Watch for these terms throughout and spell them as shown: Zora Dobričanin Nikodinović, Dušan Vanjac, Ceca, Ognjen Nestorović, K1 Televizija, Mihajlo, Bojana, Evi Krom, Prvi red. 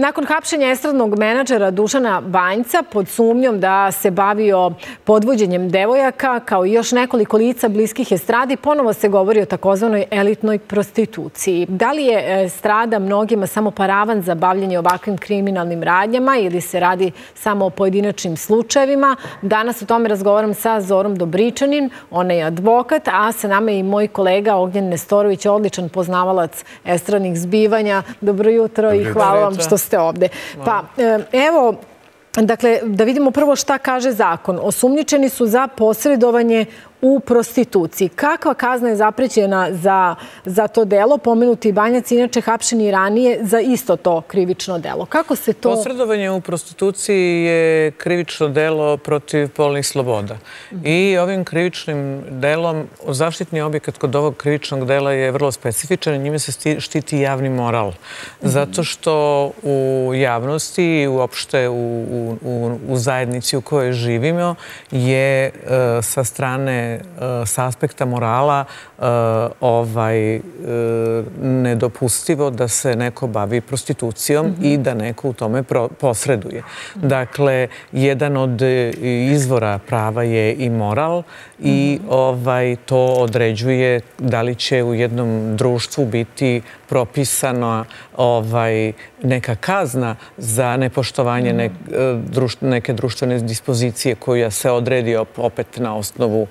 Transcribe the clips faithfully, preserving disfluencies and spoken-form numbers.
Nakon hapšenja estradnog menadžera Dušana Vanjca pod sumnjom da se bavio podvođenjem devojaka, kao i još nekoliko lica bliskih estradi, ponovo se govori o takozvanoj elitnoj prostituciji. Da li je estrada mnogima samo paravan za bavljenje ovakvim kriminalnim radnjama ili se radi samo o pojedinačnim slučajevima? Danas o tome razgovaram sa Zorom Dobričanin, ona je advokat, a sa nama je i moj kolega Ognjen Nestorović, odličan poznavalac estradnih zbivanja. Dobro jutro i hvala vam što ste ovde. Pa evo, dakle, da vidimo prvo šta kaže zakon. Osumnjičeni su za posredovanje u prostituciji. Kakva kazna je zaprećena za to delo? Pomenuti Vanjac, inače hapšen i ranije za isto to krivično delo. Kako se to... Posredovanje u prostituciji je krivično delo protiv polnih sloboda. I ovim krivičnim delom zaštitni objekat kod ovog krivičnog dela je vrlo specifičan i njime se štiti javni moral. Zato što u javnosti i uopšte u zajednici u kojoj živimo je sa strane sa aspekta morala nedopustivo da se neko bavi prostitucijom i da neko u tome posreduje. Dakle, jedan od izvora prava je i moral i to određuje da li će u jednom društvu biti propisana neka kazna za nepoštovanje neke društvene dispozicije koja se odredi opet na osnovu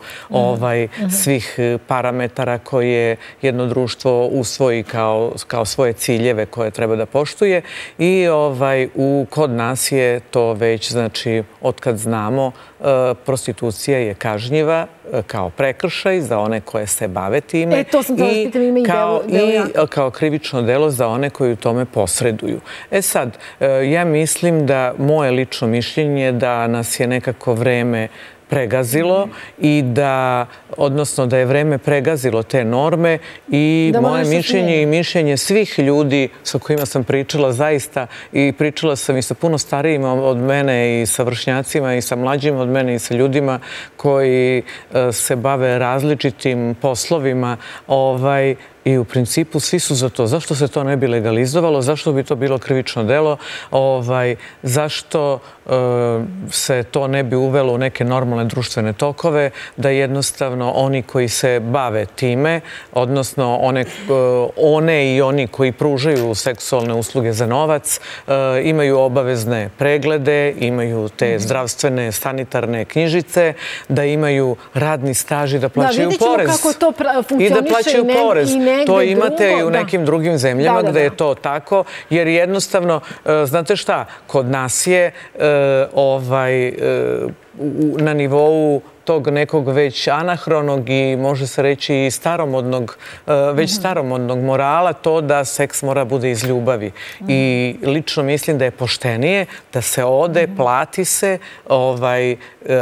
svih parametara koje jedno društvo usvoji kao svoje ciljeve koje treba da poštuje. I kod nas je to već, znači, otkad znamo, prostitucija je kažnjiva kao prekršaj za one koje se bave time i kao krivično delo za one koji u tome posreduju. E sad, ja mislim da moje lično mišljenje da nas je nekako vreme pregazilo i da, odnosno da je vreme pregazilo te norme i moje mišljenje i mišljenje svih ljudi sa kojima sam pričala zaista i pričala sam i sa puno starijima od mene i sa vršnjacima i sa mlađima od mene i sa ljudima koji se bave različitim poslovima, ovaj, i u principu svi su za to. Zašto se to ne bi legalizovalo? Zašto bi to bilo krivično delo? Zašto se to ne bi uvelo u neke normalne društvene tokove? Da jednostavno oni koji se bave time, odnosno one i oni koji pružaju seksualne usluge za novac, imaju obavezne preglede, imaju te zdravstvene, sanitarne knjižice, da imaju radni staž i da plaćaju porez. I da plaćaju porez. To imate i u nekim drugim zemljama gde je to tako, jer jednostavno, znate šta, kod nas je na nivou tog nekog već anahronog i može se reći i staromodnog, već staromodnog morala to da seks mora bude iz ljubavi. I lično mislim da je poštenije da se ode, plati se,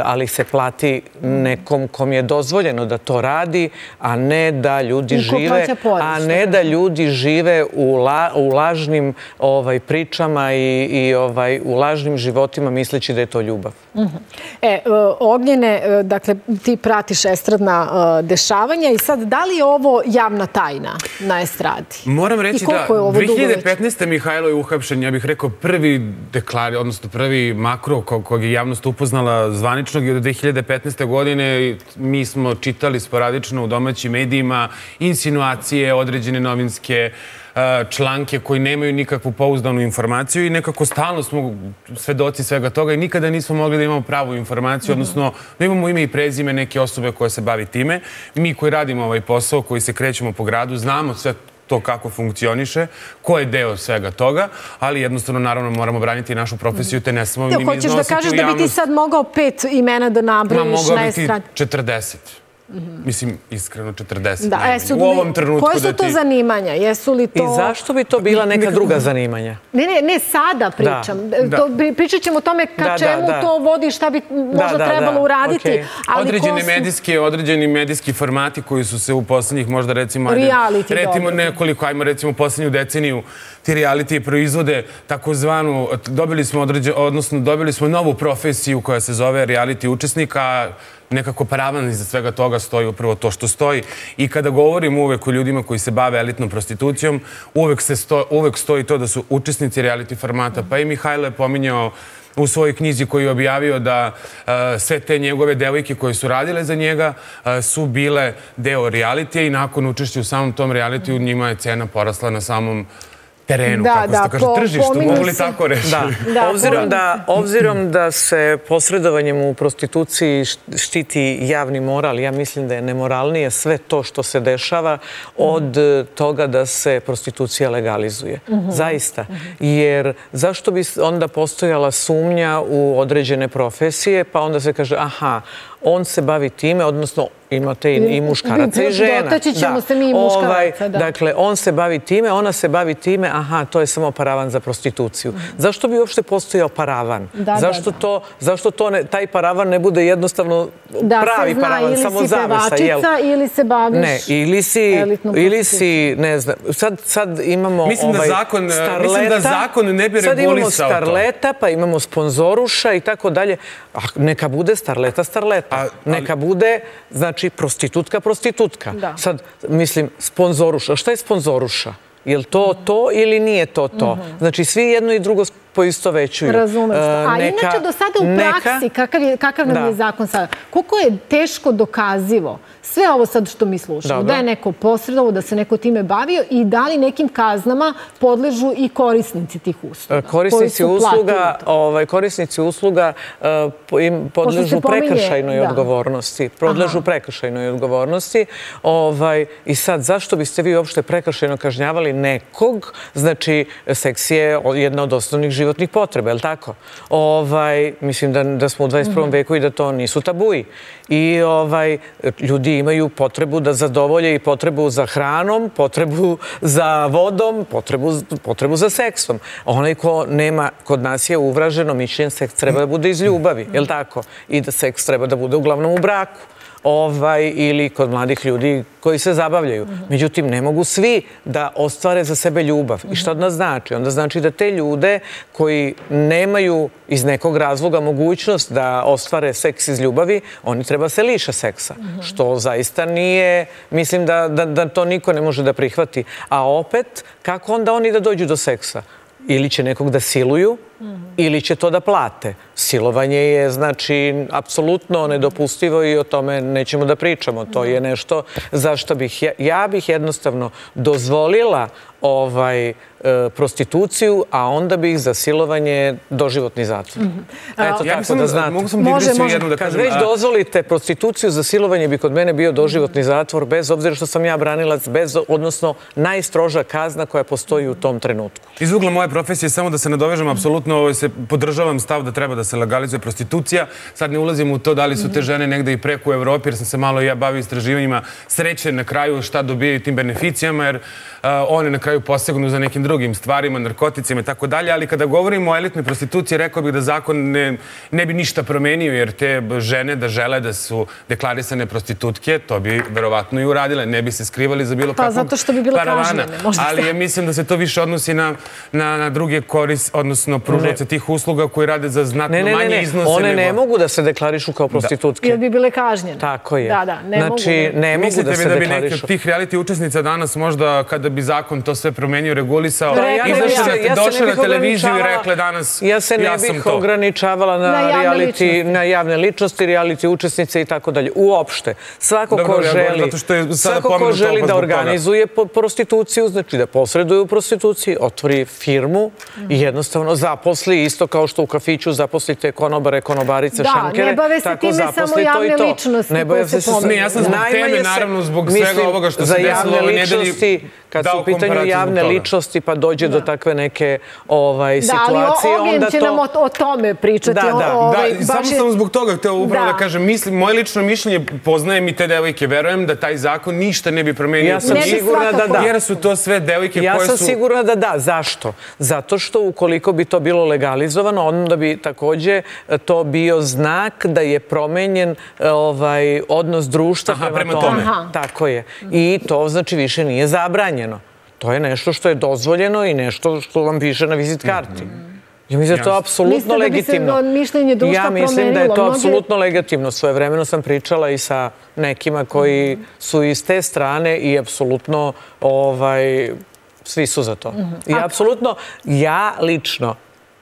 ali se plati nekom kom je dozvoljeno da to radi, a ne da ljudi žive, a ne da ljudi žive u lažnim pričama i u lažnim životima misleći da je to ljubav. E, Ognjene, da Dakle, ti pratiš estradna dešavanja i sad, da li je ovo javna tajna na estradi? Moram reći da dve hiljade petnaeste. Mihajlo je uhapšen, ja bih rekao, prvi deklar, odnosno prvi makro kog je javnost upoznala zvaničnog i od dve hiljade petnaeste. godine mi smo čitali sporadično u domaćim medijima insinuacije, određene novinske članke koji nemaju nikakvu pouzdanu informaciju i nekako stalno smo svedoci svega toga i nikada nismo mogli da imamo pravu informaciju, odnosno da imamo ime i prezime neke osobe koja se bavi time. Mi koji radimo ovaj posao, koji se krećemo po gradu, znamo sve to kako funkcioniše, ko je deo svega toga, ali jednostavno, naravno, moramo braniti našu profesiju, te ne smemo im iznositi u javnost. Hoćeš da kažeš da bi ti sad mogao pet imena da nabrojiš na estrad? četrdeset. Mislim, iskreno, četrdeset. U ovom trenutku da ti... Koje su to zanimanja? Jesu li to... I zašto bi to bila neka druga zanimanja? Ne, ne, ne sada pričam. Pričat ćemo o tome ka čemu to vodi, šta bi možda trebalo uraditi. Određeni medijski formati koji su se u poslednjih, možda recimo... Reality, dobro. Nekoliko, ajmo recimo, poslednju deceniju ti reality proizvode takozvanu... Dobili smo novu profesiju koja se zove reality učesnika... nekako paravan iza svega toga stoji upravo to što stoji. I kada govorim uvek o ljudima koji se bave elitnom prostitucijom, uvek stoji to da su učesnici reality formata. Pa i Mihajlo je pominjao u svojoj knjizi koju je objavio da sve te njegove devojke koje su radile za njega su bile deo realitija i nakon učešća u samom tom realitiju njima je cena porasla na samom terenu, kako se to kaže, tržištu, mogu li tako reći? Obzirom da se posredovanjem u prostituciji štiti javni moral, ja mislim da je nemoralnije sve to što se dešava od toga da se prostitucija legalizuje. Zaista. Jer zašto bi onda postojala sumnja u određene profesije, pa onda se kaže, aha, on se bavi time, odnosno imate i muškaraca i žena. Dotaći ćemo se mi i muškaraca. Dakle, on se bavi time, ona se bavi time, aha, to je samo paravan za prostituciju. Zašto bi uopšte postojao paravan? Zašto taj paravan ne bude jednostavno pravi paravan, samo zavesa? Da, se zna, ili si pevačica, ili se baviš elitnom prostitucijom. Ne, ili si, ne znam, sad imamo starleta. Mislim da zakon ne bi regulisao to. Sad imamo starleta, pa imamo sponzoruša i tako dalje. Neka bude starleta, starleta. Neka bude, znači, prostitutka, prostitutka. Sad, mislim, sponzoruša. Šta je sponzoruša? Je li to to ili nije to to? Znači, svi jedno i drugo poistovećuju. Razumem. A inače, do sada u praksi, kakav nam je zakon sada, koliko je teško dokazivo sve ovo sad što mi slušamo, da je neko posredovao, da se neko time bavio i da li nekim kaznama podležu i korisnici tih usluga? Korisnici usluga podležu prekršajnoj odgovornosti. Podležu prekršajnoj odgovornosti. I sad, zašto biste vi uopšte prekršajno kažnjavali nekog? Znači, seks je jedna od osnovnih životnih potreba, je li tako? Mislim da smo u dvadeset prvom veku i da to nisu tabuji. I ljudi imaju potrebu da zadovolje i potrebu za hranom, potrebu za vodom, potrebu za seksom. Onaj ko nema, kod nas je uvraženo mišljenje, seks treba da bude iz ljubavi, je li tako? I da seks treba da bude uglavnom u braku ili kod mladih ljudi koji se zabavljaju. Međutim, ne mogu svi da ostvare za sebe ljubav. I šta onda znači? Onda znači da te ljude koji nemaju iz nekog razloga mogućnost da ostvare seks iz ljubavi, oni treba se liše seksa. Što zaista nije, mislim da to niko ne može da prihvati. A opet, kako onda oni da dođu do seksa? Ili će nekog da siluju, ili će to da plate. Silovanje je, znači, apsolutno nedopustivo i o tome nećemo da pričamo. To je nešto zašto bih, ja bih jednostavno dozvolila prostituciju, a onda bih za silovanje doživotni zatvor. Eto, tako da znate. Kad već dozvolite prostituciju, za silovanje bi kod mene bio doživotni zatvor, bez obzira što sam ja branilac, odnosno najstroža kazna koja postoji u tom trenutku. Iz ugla moje profesije, samo da se nadovežem, apsolutno podržavam stav da treba da se legalizuje prostitucija. Sad ne ulazim u to da li su te žene negde i preko u Evropi, jer sam se malo i ja bavio istraživanjima sreće na kraju šta dobijaju tim beneficijama, jer one na kraju posegnu za nekim drugim stvarima, narkoticima i tako dalje, ali kada govorimo o elitnoj prostituciji, rekao bih da zakon ne bi ništa promenio, jer te žene da žele da su deklarisane prostitutke, to bi verovatno i uradile, ne bi se skrivali za bilo kakvog paravana. Pa zato što bi bilo kažnjene, možda. Ali mislim da se to više odnosi na druge koris, odnosno pružavce tih usluga koji rade za znatno manje iznose. One ne mogu da se deklarišu kao prostitutke. Jer bi bile kažnjene. Tako je. Da, da, ne mogu. Znači, ne mogu da se deklarišu. Mislite bi zakon to sve promenio, regulisao. Došle na televiziju i rekle danas, ja sam to. Ja se ne bih ograničavala na javne ličnosti, reality učesnice i tako dalje. Uopšte, svako ko želi da organizuje prostituciju, znači da posreduje u prostituciji, otvori firmu i jednostavno zaposli, isto kao što u kafiću zaposlite konobare, konobarice, šankere. Da, ne bave se time samo javne ličnosti. Ne bave se samo. Ne, ja sam zbog teme, naravno, zbog svega ovoga što se desilo ove nedelji. Kad su u pitanju javne ličnosti pa dođe do takve neke situacije. Da, ali Ognjen će nam o tome pričati. Da, da. Samo sam zbog toga hteo upravo da kažem. Moje lično mišljenje, poznajem i te devojke, verujem da taj zakon ništa ne bi promenio. Ja sam sigurna da da. Jer su to sve devojke koje su... Ja sam sigurna da da. Zašto? Zato što ukoliko bi to bilo legalizovano, onda bi takođe to bio znak da je promenjen odnos društva prema tome. Tako je. I to znači više nije zabranjeno. To je nešto što je dozvoljeno i nešto što vam piše na vizit karti. Ja mislim da je to apsolutno legitimno. Ja mislim da je to apsolutno legitimno. Svojevremeno sam pričala i sa nekima koji su iz te strane i apsolutno svi su za to. I apsolutno ja lično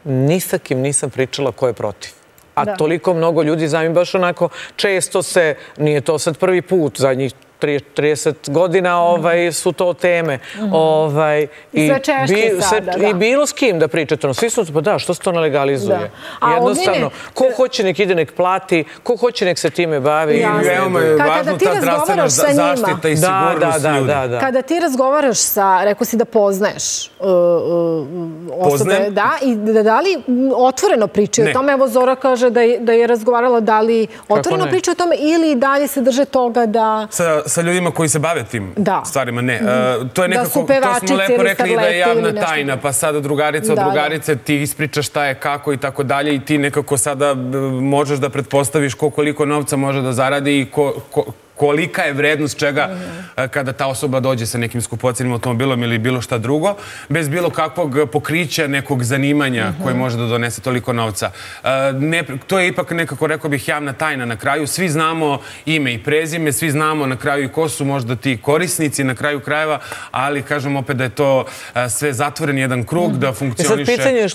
ni sa kim nisam pričala ko je protiv. A toliko mnogo ljudi, znam, baš onako često se, nije to sad prvi put, zadnjih trideset godina su to teme. I sve češće sada. I bilo s kim da pričate. Svi su, pa da, što se to ne legalizuje? Jednostavno, ko hoće nek ide, nek plati, ko hoće nek se time bavi. Veoma je važno ta zdravstvena zaštita i sigurnost ljudi. Kada ti razgovaraš sa, rekao si da poznaješ osobe, da li otvoreno pričaju o tome? Evo Zora kaže da je razgovarala da li otvoreno pričaju o tome ili da li se drže toga da... Sa ljudima koji se bave tim stvarima, ne. To je nekako, to smo lepo rekli da je javna tajna, pa sada drugarica od drugarice, ti ispričaš šta je, kako i tako dalje i ti nekako sada možeš da pretpostaviš ko koliko novca može da zaradi i kolika je vrednost čega kada ta osoba dođe sa nekim skupocenim automobilom ili bilo šta drugo, bez bilo kakvog pokrića nekog zanimanja koje može da donese toliko novca. To je ipak nekako, rekao bih, javna tajna na kraju. Svi znamo ime i prezime, svi znamo na kraju i ko su možda ti korisnici na kraju krajeva, ali kažem opet da je to sve zatvoren jedan krug, da funkcioniše...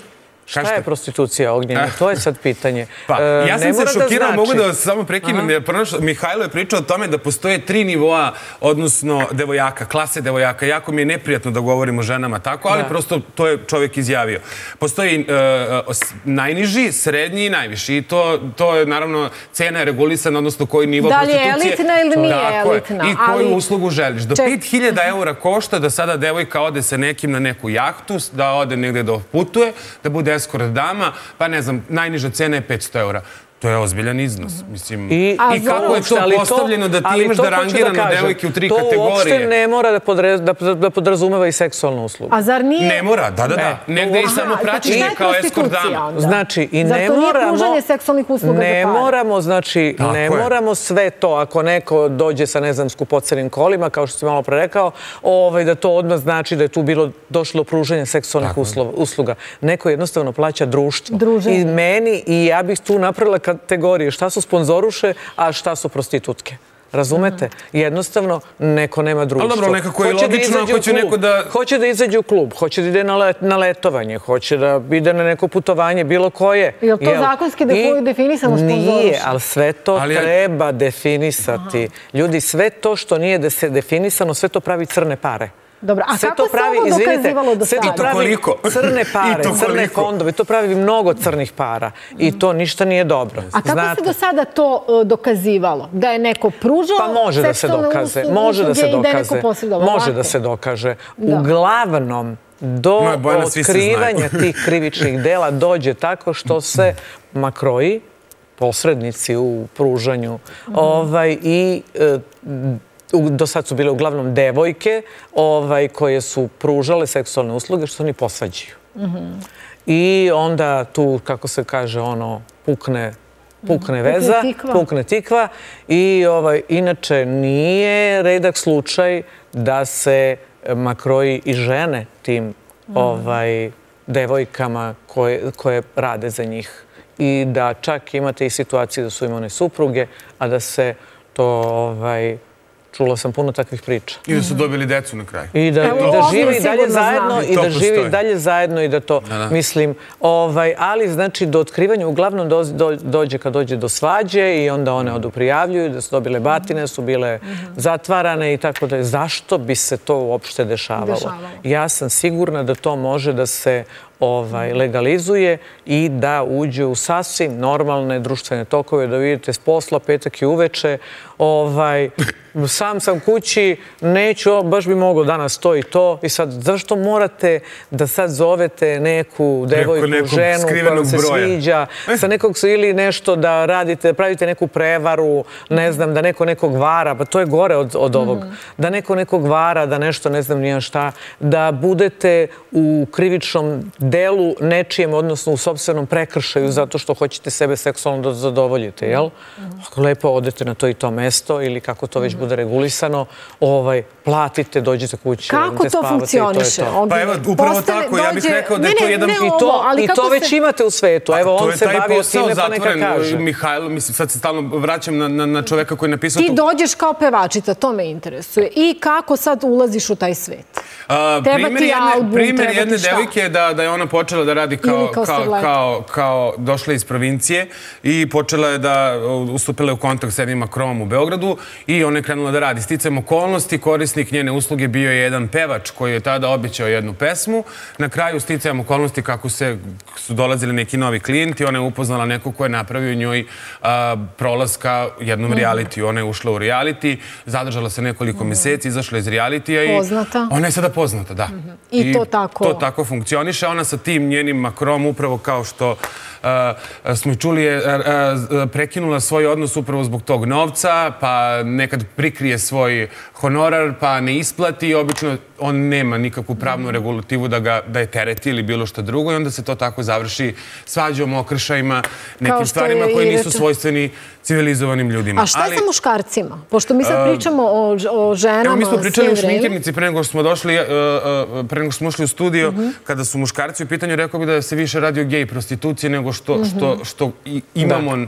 Šta je prostitucija, Ognjena? To je sad pitanje. Ja sam se šokirao, mogu da vas samo prekinem. Mihajlo je pričao o tome da postoje tri nivoa, odnosno devojaka, klase devojaka. Jako mi je neprijatno da govorim o ženama tako, ali prosto to je čovjek izjavio. Postoji najniži, srednji i najviši. To je, naravno, cena je regulisana, odnosno koji nivo prostitucije. Da li je elitna ili nije elitna. I koju uslugu želiš. Do pet hiljada eura košta da sada devojka ode sa nekim na neku jahtu, da ode negdje da putuje, da bude skoro dama, pa ne znam, najniža cena je petsto eura. To je ozbiljan iznos. I kako je to postavljeno da ti imaš da rangirano devojke u tri kategorije? To uopšte ne mora da podrazumeva i seksualnu uslugu. A zar nije? Ne mora, da, da, da. Negde i samo praćenje kao eskort dama. Znači, i ne moramo, ne moramo, znači, ne moramo sve to, ako neko dođe sa, ne znam, skupocenim kolima, kao što si malo pre rekao, da to odmah znači da je tu bilo došlo pruženje seksualnih usluga. Neko jednostavno plaća društvo. I meni, i ja bih tu napravila kategorije, šta su sponzoruše, a šta su prostitutke. Razumete? Jednostavno, neko nema društvo. Ali dobro, nekako je logično ako će neko da... Hoće da izađe u klub, hoće da ide na letovanje, hoće da ide na neko putovanje, bilo koje. Je li to zakonski definisano sponzoruše? Nije, ali sve to treba definisati. Ljudi, sve to što nije definisano, sve to pravi crne pare. Dobro, a kako se ovo dokazivalo do sada? I to koliko? Crne pare, crne fondove, to pravi mnogo crnih para i to ništa nije dobro. A kako se do sada to dokazivalo? Da je neko pružao seksualne usluge i da je neko posredovao? Može da se dokaže. Uglavnom, do otkrivanja tih krivičnih dela dođe tako što se makroji, posrednici u pružanju i... Do sad su bile uglavnom devojke koje su pružale seksualne usluge što oni posvađaju. I onda tu, kako se kaže, ono, pukne veza, pukne tikva. I inače nije redak slučaj da se makroji i žene tim devojkama koje rade za njih. I da čak imate i situacije da su im one supruge, a da se to... Čula sam puno takvih priča. I da su dobili decu na kraju. I da živi i dalje zajedno i da živi i dalje zajedno i da to mislim. Ali znači do otkrivanja uglavnom dođe kad dođe do svađe i onda one oduprijavljuju da su dobile batine, su bile zatvarane i tako da je. Zašto bi se to uopšte dešavalo? Ja sam sigurna da to može da se legalizuje i da uđe u sasvim normalne društvene tokove, da vidite s posla, petak i uveče, sam sam kući, neću, baš bi mogao danas to i to i sad zašto morate da sad zovete neku devojku, ženu koja se sviđa, sa nekog ili nešto da radite, pravite neku prevaru, ne znam, da neko nekog vara, pa to je gore od ovog, da neko nekog vara, da nešto, ne znam, nije šta, da budete u krivičnom delu nečijem, odnosno u sobstvenom prekršaju, zato što hoćete sebe seksualno da zadovoljite, jel? Ako lepo odete na to i to mesto ili kako to već bude regulisano, platite, dođete kući, odete spavate i to je to. Pa evo, upravo tako, ja bih rekao da je to jedan... I to već imate u svetu. Evo, on se bavio time, pa neka kaže. Mihajlo, mislim, sad se stalno vraćam na čoveka koji je napisao... Ti dođeš kao pevačica, to me interesuje. I kako sad ulaziš u taj svet? Treba ti album, treba ti šta? Jedne devojke je da je ona počela da radi kao došla iz provincije i počela je da ustupila je u kontakt sa Evima Krom u Beogradu i ona je krenula da radi. Sticajem okolnosti, korisnik njene usluge bio je jedan pevač koji je tada obećao jednu pesmu. Na kraju sticajem okolnosti kako su dolazili neki novi klijenti, ona je upoznala nekog ko je napravio njoj prolaz ka jednom realitiju. Ona je ušla u reality, zadržala se nekoliko meseci, izašla iz realitija i ona je sada poznata, da. I to tako? To tako funkcioniše. Ona sa tim njenim Makrom, upravo kao što smo i čuli, je prekinula svoj odnos upravo zbog tog novca, pa nekad prikrije svoj honorar, pa ne isplati i obično on nema nikakvu pravnu regulativu da je tereti ili bilo što drugo i onda se to tako završi svađom, okršajima, nekim stvarima koji nisu svojstveni civilizovanim ljudima. A šta je sa muškarcima? Pošto mi sad pričamo o ženama... Evo, mi smo pričali u šminkernici pre nego što smo došli, pre nego što smo ušli u studio, kada su muškarci u pitanju, rekao bi da se više radi o gej prostituciji nego što imamo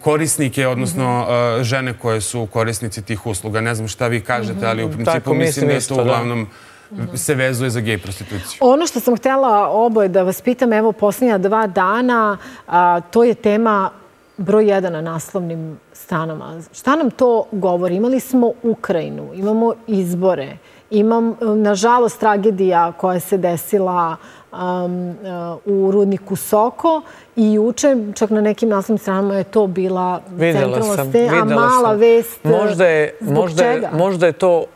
korisnike, odnosno žene koje su korisnici tih usluga. Ne znam šta vi kažete, ali u principu mislim da je to uglavnom se vezuje za gej prostituciju. Ono što sam htjela oboje da vas pitam, evo posljednja dva dana, to je tema broj jedan na naslovnim stranama. Šta nam to govori? Imali smo Ukrajinu, imamo izbore, imam, nažalost, tragedija koja se desila u rudniku Soko i juče, čak na nekim naslovnim stranama je to bila centralna tema, a mala vest zbog čega?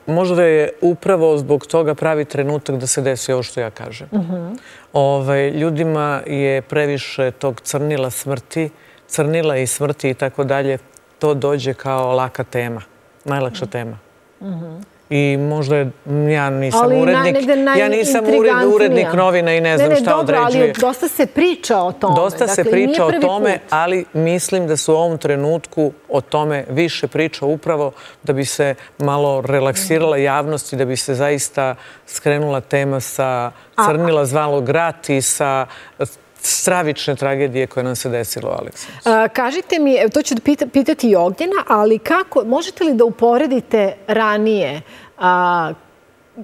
Možda je upravo zbog toga pravi trenutak da se desi ovo što ja kažem. Ljudima je previše tog crnila smrti, crnila i smrti i tako dalje, to dođe kao laka tema, najlakša tema. I možda je, ja nisam urednik, ja nisam urednik novina i ne znam šta određuje. Ne, ne, dobro, ali dosta se priča o tome. Dosta se priča o tome, ali mislim da se u ovom trenutku o tome više priča upravo da bi se malo relaksirala javnost i da bi se zaista skrenula tema sa crnila zvalog rata i sa stravične tragedije koje nam se desilo, Aleksandar. Kažite mi, to ću pitati i Ognjena, ali kako, možete li da uporedite ranije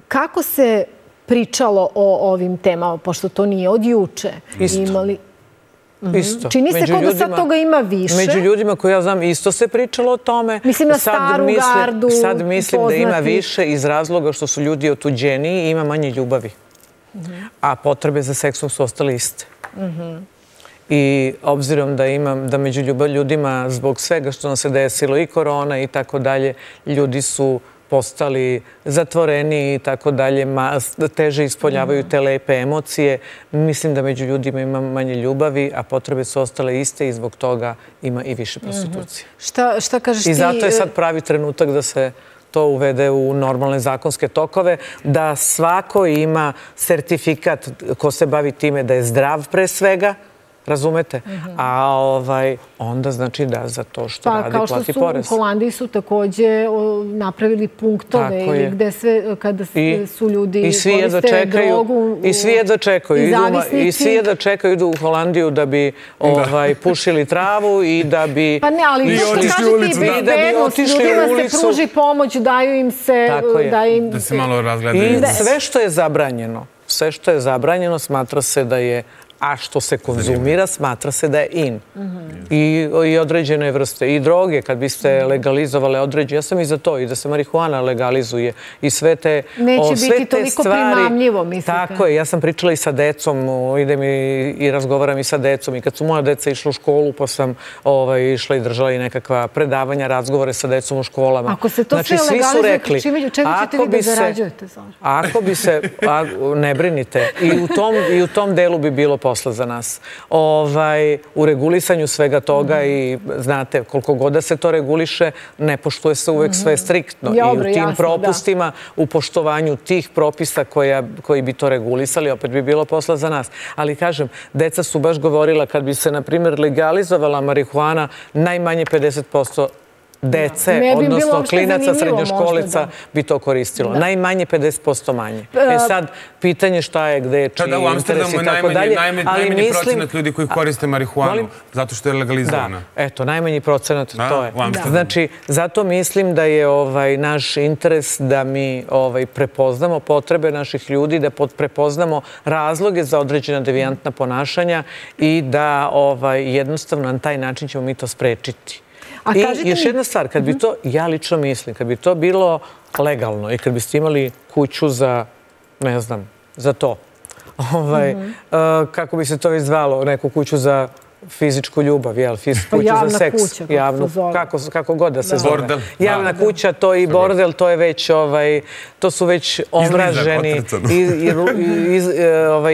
kako se pričalo o ovim temama, pošto to nije od juče? Isto. Čini se kao da sad toga ima više. Među ljudima koji ja znam isto se pričalo o tome. Mislim na staru gardu. Sad mislim da ima više iz razloga što su ljudi otuđeni i ima manje ljubavi. A potrebe za seksom su ostale iste. I obzirom da imam, da među ljudima zbog svega što nam se desilo i korona i tako dalje, ljudi su postali zatvoreni i tako dalje, teže ispoljavaju te lepe emocije. Mislim da među ljudima ima manje ljubavi, a potrebe su ostale iste i zbog toga ima i više prostitucije. Šta kažeš ti? I zato je sad pravi trenutak da se to uvede u normalne zakonske tokove, da svako ima sertifikat ko se bavi time da je zdrav pre svega, razumete? A onda znači da za to što radi plati porez. Pa kao što su u Holandiji su također napravili punktove ili gde sve, kada su ljudi koriste drogu. I svi jedva čekaju. I svi jedva čekaju, idu u Holandiju da bi pušili travu i da bi... Pa ne, ali to što kažete i bezbednost, ljudima se pruži pomoć, daju im se... Da se malo razgledaju. I sve što je zabranjeno, sve što je zabranjeno smatra se da je a što se konzumira, smatra se da je in. I određene vrste. I droge, kad biste legalizovali određene. Ja sam i za to, i da se marihuana legalizuje. I sve te stvari... Neće biti toliko primamljivo, mislite. Tako je. Ja sam pričala i sa decom. Idem i razgovaram i sa decom. I kad su moja deca išla u školu, pa sam išla i držala i nekakva predavanja, razgovore sa decom u školama. Ako se to sve legalizuje, čega ćete vi da zarađujete? Ako bi se... Ne brinite. I u tom delu bi bilo potrebno. posla za nas u regulisanju svega toga i znate, koliko god da se to reguliše, ne poštuje se uvek sve striktno. I u tim propustima, u poštovanju tih propisa koji bi to regulisali, opet bi bilo posla za nas. Ali kažem, deca su baš govorila, kad bi se, na primjer, legalizovala marihuana, najmanje pedeset posto dece, odnosno klinaca, srednjoškolica bi to koristilo. Najmanje pedeset posto manje. E sad, pitanje šta je, gde je, čiji interes i tako dalje. Najmanji procenat ljudi koji koriste marihuanu, zato što je legalizovana. Eto, najmanji procenat to je. Znači, zato mislim da je naš interes da mi prepoznamo potrebe naših ljudi, da prepoznamo razloge za određena devijantna ponašanja i da jednostavno na taj način ćemo mi to sprečiti. I još jedna stvar, kad bi to, ja lično mislim, kad bi to bilo legalno i kad biste imali kuću za, ne znam, za to, kako bi se to već zvalo, neku kuću za fizičku ljubav, fizičku kuću za seks, javnu kuću, kako god da se zove. Javna kuća, to i bordel, to su već omraženi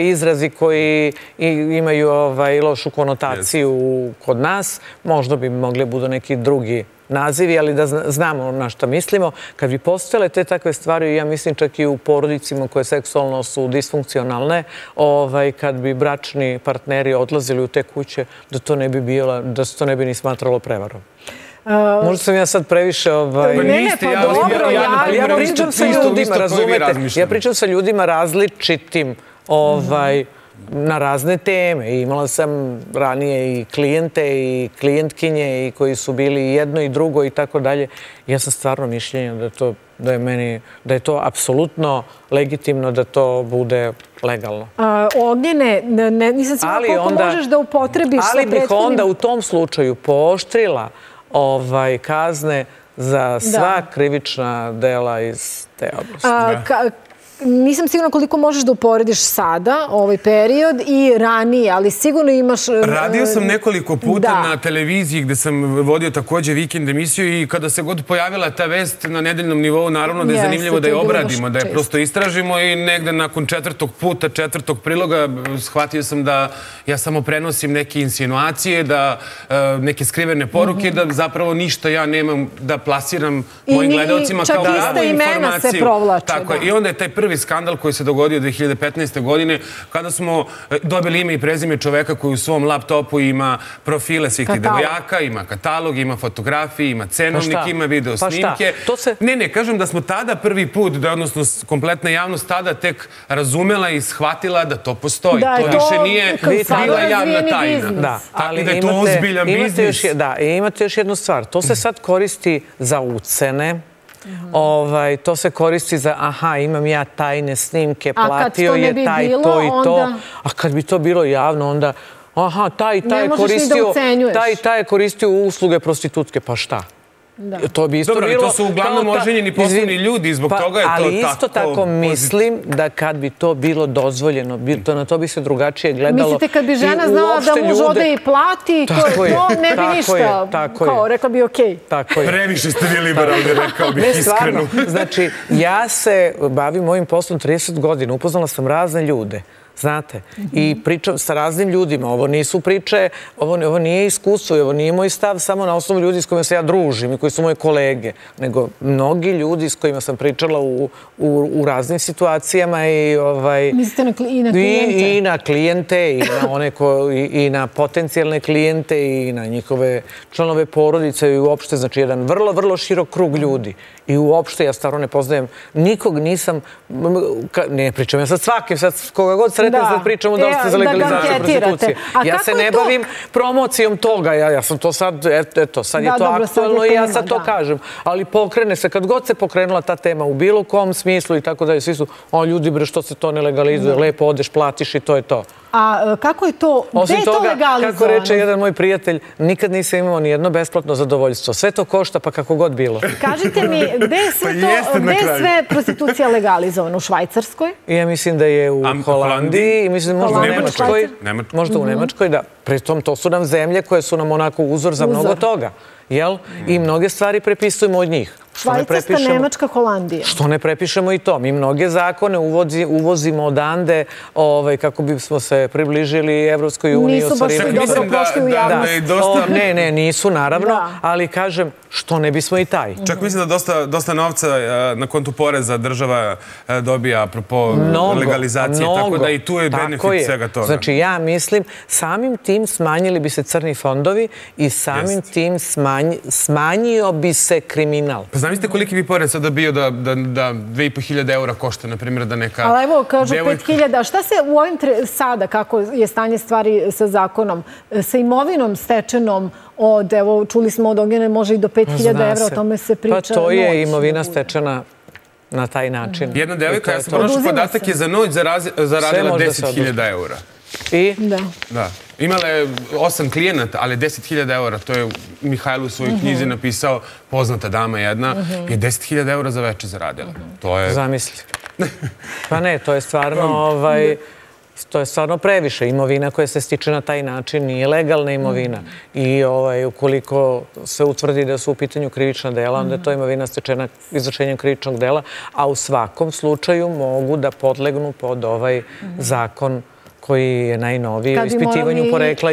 izrazi koji imaju lošu konotaciju kod nas. Možda bi mogli budu neki drugi nazivi, ali da znamo na što mislimo. Kad bi postojale te takve stvari, ja mislim čak i u porodicima koje seksualno su disfunkcionalne, kad bi bračni partneri odlazili u te kuće, da to ne bi bilo, da se to ne bi ni smatralo prevarom. Možda sam ja sad previše... Ne, pa dobro, ja pričam sa ljudima, razumete? Ja pričam sa ljudima različitim na razne teme. I imala sam ranije i klijente i klijentkinje i koji su bili jedno i drugo i tako dalje. Ja sam stvarno mišljenja da je to, da je meni, da je to apsolutno legitimno da to bude legalno. Ognjene, nisam sigurna koliko možeš da upotrebiš sa prethodnim... Ali bih onda u tom slučaju pooštrila kazne za sva krivična dela iz te oblasti. Nisam sigurna koliko možeš da uporediš sada, ovaj period, i ranije, ali sigurno imaš... Radio sam nekoliko puta na televiziji gde sam vodio također vikend emisiju i kada se god pojavila ta vest na nedeljnom nivou, naravno da je zanimljivo da je obradimo, da je prosto istražimo i negde nakon četvrtog puta, četvrtog priloga shvatio sam da ja samo prenosim neke insinuacije, neke skrivene poruke, da zapravo ništa ja nemam da plasiram mojim gledalcima kao pravu informaciju. I čak ista imena se provlače. Tako je. I onda je taj prvi skandal koji se dogodio dve hiljade petnaeste. godine kada smo dobili ime i prezime čoveka koji u svom laptopu ima profile svih tih devojaka, ima katalog, ima fotografije, ima cenovnik, ima video snimke. Ne, ne, kažem da smo tada prvi put, odnosno kompletna javnost tada tek razumela i shvatila da to postoji. To više nije bila javna tajna. Tako da je to ozbiljan biznis. Da, i imate još jednu stvar. To se sad koristi za ucene. To se koristi za, aha, imam ja tajne snimke, platio je taj to i to. A kad bi to bilo javno, onda, aha, taj i taj je koristio usluge prostitutke, pa šta? Dobro, ali to su uglavnom oženjeni poslovni ljudi, zbog toga je to tako... Ali isto tako mislim da kad bi to bilo dozvoljeno, na to bi se drugačije gledalo. Mislite, kad bi žena znala da muž ode i plati, to ne bi ništa, kao, rekla bi okej. Previše ste vi liberalni, rekao bih iskreno. Znači, ja se bavim ovim poslom trideset godina, upoznala sam razne ljude. Znate, i pričam sa raznim ljudima, ovo nisu priče, ovo nije iskustvo, ovo nije moj stav samo na osnovu ljudi s kojima se ja družim i koji su moje kolege, nego mnogi ljudi s kojima sam pričala u raznim situacijama i na klijente, i na potencijalne klijente, i na njihove članove porodice i uopšte, znači jedan vrlo, vrlo širok krug ljudi. I uopšte, ja stvarno ne poznajem, nikog nisam, ne pričam ja sad svakim, sad koga god sretam, sad pričamo da oste za legalizaciju prostitucije. Ja se ne bavim promocijom toga, ja sam to sad, eto, sad je to aktualno i ja sad to kažem. Ali pokrene se, kad god se pokrenula ta tema u bilo kom smislu i tako dalje, svi su, o ljudi bre, što se to ne legalizuje, lepo odeš, platiš i to je to. A kako je to, gde je to legalizovano? Osim toga, kako reče jedan moj prijatelj, nikad nisam imao ni jedno besplatno zadovoljstvo. Sve to košta, pa kako god bilo. Kažite mi, gde je sve prostitucija legalizovana? U Švajcarskoj? Ja mislim da je u Holandiji, možda u Nemačkoj, da. Pritom, to su nam zemlje koje su nam onako uzor za mnogo toga. I mnoge stvari prepisujemo od njih. Švajcarska, Nemačka, Holandija. Što ne prepišemo i to. Mi mnoge zakone uvozimo odande kako bismo se približili Evropskoj uniji. Nisu baš svi dobro prošli u javnosti. Ne, ne, nisu, naravno. Ali kažem, što ne bismo i taj. Čak mislim da dosta novca na kontu poreza država dobija apropo legalizacije. Tako da i tu je benefit svega toga. Znači ja mislim, samim tim smanjili bi se crni fondovi i samim tim smanjio bi se kriminal. Pa znam ste koliki bi porez sada bio da dve i po hiljade eura košta, na primjer, da neka... Ali evo, kažu pet hiljada. Šta se u ovim sada, kako je stanje stvari sa zakonom, sa imovinom stečenom od, evo, čuli smo od Ognjene, može i do pet hiljada eura, o tome se priča noć. Pa to je imovina stečena na taj način. Jedna devojka, ja sam pronašao podatak, je za noć zaradila deset hiljada eura. I? Da. Imala je osam klijenata, ali deset hiljada eura, to je Mihajlo u svojoj knjizi napisao, poznata dama jedna, je deset hiljada eura za večer zaradila. Zamisli. Pa ne, to je stvarno previše. Imovina koja se stiče na taj način nije legalna imovina. I ukoliko se utvrdi da su u pitanju krivična dela, onda je to imovina stečena izvršenjem krivičnog dela, a u svakom slučaju mogu da podlegnu pod ovaj zakon koji je najnoviji, o ispitivanju porekla,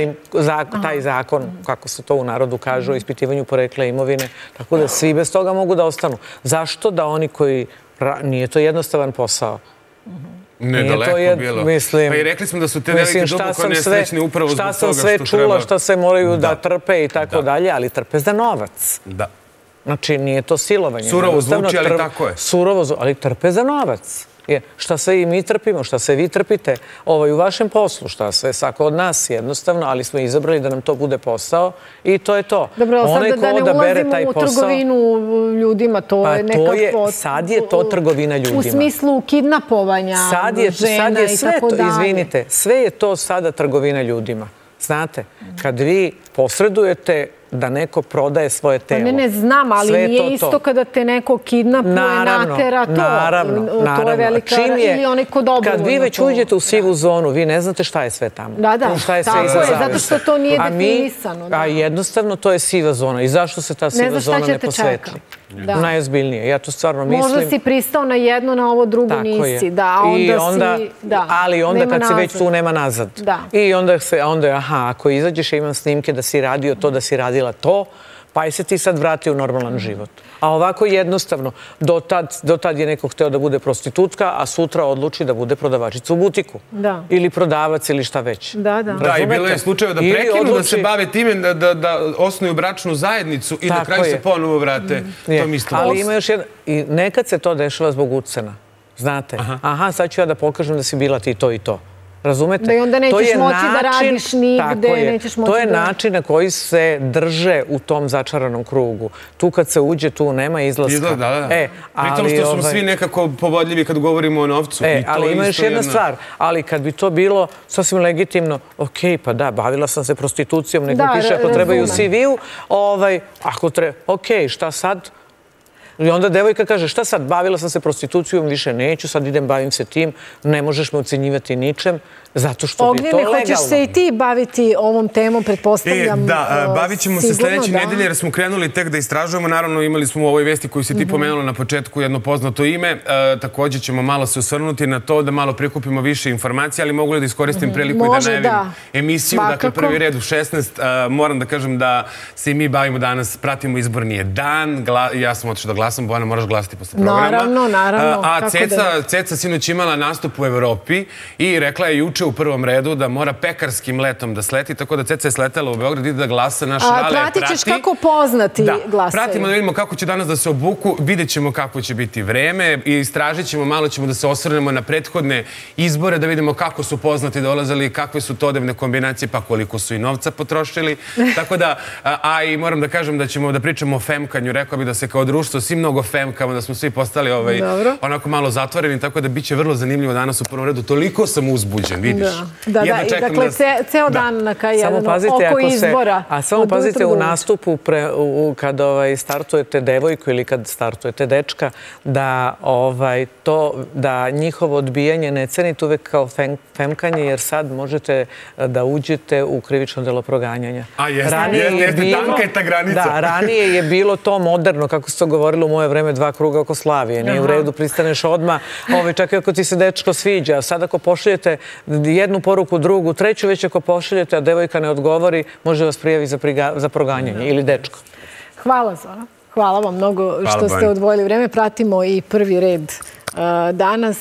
taj zakon, kako se to u narodu kaže, o ispitivanju porekla imovine, tako da svi bez toga mogu da ostanu. Zašto da oni koji... Nije to jednostavan posao. Nedaleko bilo. Pa i rekli smo da su te devojke duboko nesrećne upravo zbog toga što treba... Šta sam sve čula, šta se moraju da trpe i tako dalje, ali trpe za novac. Da. Znači, nije to silovanje. Surovo zvuči, ali tako je. Surovo zvuči, ali trpe za novac. Šta sve i mi trpimo, šta sve vi trpite u vašem poslu, šta sve svako od nas jednostavno, ali smo izabrali da nam to bude posao i to je to. Dobro, sad da ne ulazimo u trgovinu ljudima, to je nekako... Sad je to trgovina ljudima. U smislu kidnapovanja, žena i tako dalje. Izvinite, sve je to sada trgovina ljudima. Znate, kad vi posredujete da neko prodaje svoje telo. Ne, ne, znam, ali nije isto kada te neko kidnapuje, natera, to. Naravno, naravno. Čim je, kad vi već uđete u sivu zonu, vi ne znate šta je sve tamo. Da, da, tako je, zato što to nije definisano. A jednostavno to je siva zona. I zašto se ta siva zona ne posvetli? Najozbiljnije. Ja to stvarno mislim... Možda si pristao na jedno, na ovo drugo nisi. Tako je. Ali onda kad si već tu, nema nazad. I onda je, aha, ako izađeš, ja imam snimke da si radio to, da si radila to, pa je se ti sad vrati u normalan život. A ovako jednostavno, do tad je neko hteo da bude prostitutka, a sutra odluči da bude prodavačica u butiku. Ili prodavac ili šta već. Da, da. Da, i bilo je slučajeva da prekinu, da se bave time, da osnuju bračnu zajednicu i na kraju se ponovo vrate tom istom. Ali ima još jedan, i nekad se to dešava zbog ucena. Znate, aha, sad ću ja da pokažem da si bila ti to i to. Razumete? Da i onda nećeš moći da radiš nigde. To je način na koji se drže u tom začaranom krugu. Tu kad se uđe, tu nema izlaska. Pritom što smo svi nekako povodljivi kad govorimo o novcu. Ali ima još jedna stvar. Ali kad bi to bilo sasvim legitimno, ok, pa da, bavila sam se prostitucijom, nego piše ako trebaju u ce veu, ako treba, ok, šta sad? I onda devojka kaže, šta sad, bavila sam se prostitucijom, više neću, sad idem, bavim se tim, ne možeš me ucenjivati ničem, zato što bi to legalno. Ognjene, hoćeš se i ti baviti ovom temom, pretpostavljam. Da, bavit ćemo se sljedeće nedelje, jer smo krenuli tek da istražujemo. Naravno, imali smo u ovoj vesti koju si ti pomenula na početku jedno poznato ime. Također ćemo malo se osvrnuti na to da malo prikupimo više informacija, ali mogu li da iskoristim priliku i da najavim emisiju. Dakle, Prvi red u šesnaest. Moram da kažem da se i mi bavimo danas, pratimo izborni dan. Ja sam otišao da glasam, Bojana, moraš glasati posle programa. Naravno, naravno. A Ceca sinoć imala nastup u Evropi i rekla je juče u Prvom redu da mora pekarskim letom da sleti, tako da Ceca je sletela u Beograd i da glasa, naš Rale prati. Pratit ćeš kako poznati glasaju. Pratimo da vidimo kako će danas da se obuku, vidjet ćemo kako će biti vreme i istražit ćemo, malo ćemo da se osvrnemo na prethodne izbore, da vidimo kako su poznati dolazili, kakve su todevne kombinacije, pa koliko su i novca potrošili. Tako da, a i moram da kažem da ćemo da pričamo o femkanju, rekao bih da se kao društvo svi svi mnogo femkama, da smo svi postali onako malo zatvoreni, tako da bit će vrlo zanimljivo danas u Prvom redu. Toliko sam uzbuđen, vidiš. Da, da, i dakle, ceo dan na K jedan, oko izbora. A samo pazite u nastupu kad startujete devojku ili kad startujete dečka, da njihovo odbijanje ne cenite uvek kao femkanje, jer sad možete da uđete u krivično delo proganjanja. A jeste, jeste, tanka je ta granica. Da, ranije je bilo to moderno, kako se to govorilo u moje vreme, dva kruga oko Slavije. Nije u redu, pristaneš odmah, čak i ako ti se dečko sviđa. Sad ako pošaljete jednu poruku, drugu, treću, već ako pošaljete, a devojka ne odgovori, može vas prijavi za proganjanje ili dečko. Hvala, Zora. Hvala vam mnogo što ste odvojili vreme. Pratimo i Prvi red danas.